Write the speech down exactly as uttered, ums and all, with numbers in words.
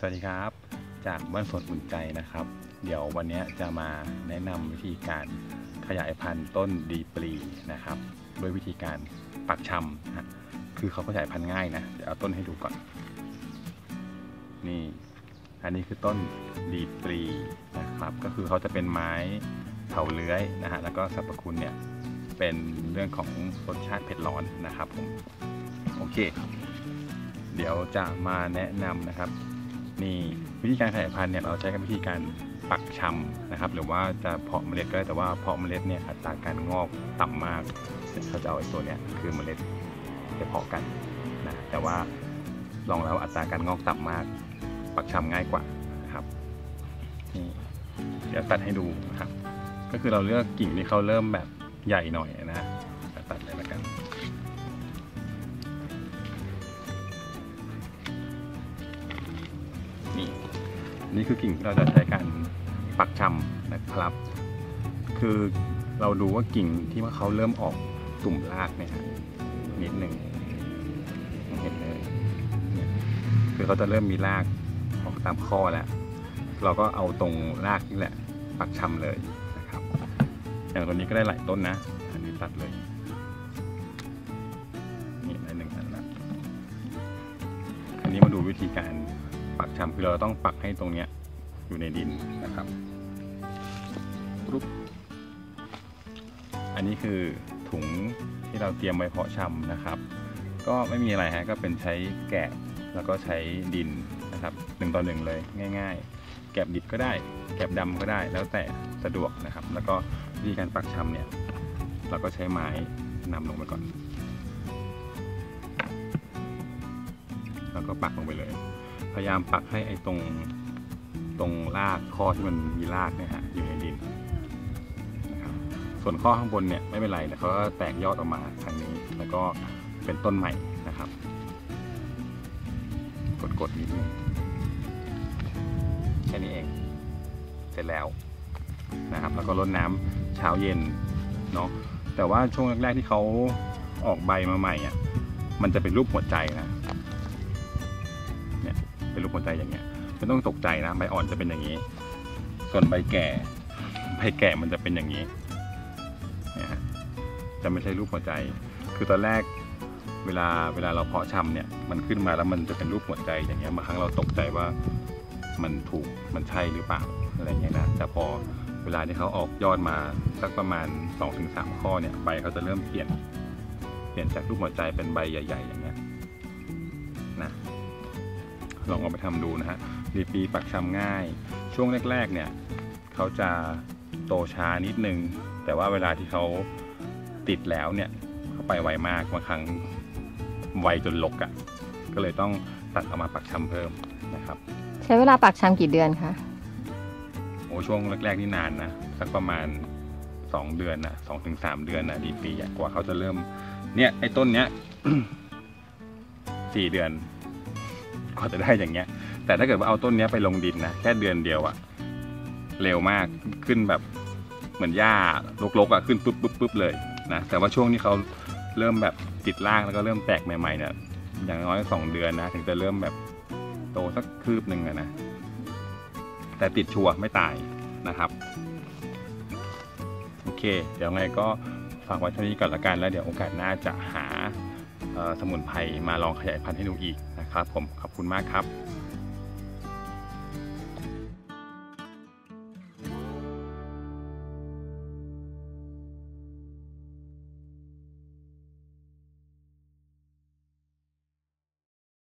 สวัสดีครับจากบ้านสวนอุ่นใจนะครับเดี๋ยววันนี้จะมาแนะนำวิธีการขยายพันธุ์ต้นดีปรีนะครับด้วยวิธีการปักชำนะคือเขาขยายพันธุ์ง่ายนะเดี๋ยวเอาต้นให้ดูก่อนนี่อันนี้คือต้นดีปรีนะครับก็คือเขาจะเป็นไม้เถาเลื้อยนะฮะแล้วก็สรรพคุณเนี่ยเป็นเรื่องของรสชาติเผ็ดร้อนนะครับผมโอเคเดี๋ยวจะมาแนะนำนะครับนี่วิธีการขยายพันธุ์เนี่ยเราใช้กับวิธีการปักชำนะครับหรือว่าจะเพาะเมล็ดก็ได้แต่ว่าเพาะเมล็ดเนี่ยอัตราการงอกต่ำมากเขาจะเอาไอ้ตัวเนี้ยคือเมล็ดไปเพาะกันนะแต่ว่าลองแล้วอัตราการงอกต่ำมากปักชำง่ายกว่านะครับนี่เดี๋ยวตัดให้ดูนะครับก็คือเราเลือกกิ่งที่เขาเริ่มแบบใหญ่หน่อยนะตัดเลยละกันนี่นี่คือกิ่งที่เราจะใช้การปักชำนะครับคือเราดูว่ากิ่งที่ว่าเขาเริ่มออกตุ่มรากเนี่ยนิดหนึ่งเห็นเลยคือเขาจะเริ่มมีรากออกตามข้อแล้วเราก็เอาตรงรากนี่แหละปักชำเลยนะครับอย่างตัวนี้ก็ได้หลายต้นนะอันนี้ตัดเลยนี่ได้หนึ่งอันละอันนี้มาดูวิธีการปักชำคือเราต้องปักให้ตรงเนี้ยอยู่ในดินนะครับรูปอันนี้คือถุงที่เราเตรียมไว้เพาะชำนะครับก็ไม่มีอะไรฮะก็เป็นใช้แกะแล้วก็ใช้ดินนะครับหนึ่งต่อหนึ่งเลยง่ายๆแกะดิบก็ได้แกะดำก็ได้แล้วแต่สะดวกนะครับแล้วก็วิธีการปักชำเนี่ยเราก็ใช้ไม้นำลงไปก่อนแล้วก็ปักลงไปเลยพยายามปักให้ไอ้ตรงตรงรากข้อที่มันมีรากเนี่ยฮะอยู่ในดินนะครับส่วนข้อข้างบนเนี่ยไม่เป็นไรนะเขาก็แตกยอดออกมาทางนี้แล้วก็เป็นต้นใหม่นะครับกดๆนิดนึงแค่นี้เองเสร็จแล้วนะครับแล้วก็รดน้ำเช้าเย็นเนาะแต่ว่าช่วงแรกๆที่เขาออกใบมาใหม่อ่ะมันจะเป็นรูปหัวใจนะเป็นรูปหัวใจอย่างเงี้ยไม่ต้องตกใจนะใบอ่อนจะเป็นอย่างนี้ส่วนใบแก่ใบแก่มันจะเป็นอย่างนี้นะฮะจะไม่ใช่รูปหัวใจคือตอนแรกเวลาเวลาเราเพาะชำเนี่ยมันขึ้นมาแล้วมันจะเป็นรูปหัวใจอย่างเงี้ยบางครั้งเราตกใจว่ามันถูกมันใช่หรือเปล่าอะไรเงี้ยนะแต่พอเวลาที่เขาออกยอดมาสักประมาณ สองถึงสาม ข้อเนี่ยใบเขาจะเริ่มเปลี่ยนเปลี่ยนจากรูปหัวใจเป็นใบใหญ่ๆอย่างเงี้ยนะลองเอาไปทำดูนะฮะดีปรีปักชำง่ายช่วงแรกๆเนี่ยเขาจะโตช้านิดนึงแต่ว่าเวลาที่เขาติดแล้วเนี่ยเขาไปไวมากบางครั้งไวจนลกอ่ะก็เลยต้องตัดออกมาปักชำเพิ่มนะครับใช้เวลาปักชำกี่เดือนคะโอ้ช่วงแรกๆนี่นานนะสักประมาณสองเดือนนะสองถึงสามเดือนนะดีปรีกว่าเขาจะเริ่มเนี่ยไอ้ต้นเนี้ย สี่เดือนก็จะได้อย่างเงี้ยแต่ถ้าเกิดว่าเอาต้นนี้ไปลงดินนะแค่เดือนเดียวอะเร็วมากขึ้นแบบเหมือนหญ้ารกๆอะขึ้นปุ๊บปุ๊บปุ๊บเลยนะแต่ว่าช่วงที่เขาเริ่มแบบติดรากแล้วก็เริ่มแตกใหม่ๆเนี่ยอย่างน้อยสองเดือนนะถึงจะเริ่มแบบโตสักคืบหนึ่งอะนะแต่ติดชัวร์ไม่ตายนะครับโอเคเดี๋ยวไงก็ฝากไว้เท่านี้ก่อนละกันแล้วเดี๋ยวโอกาสหน้าจะหาสมุนไพรมาลองขยายพันธุ์ให้ดูอีกนะครับผมขอบคุณมากครับ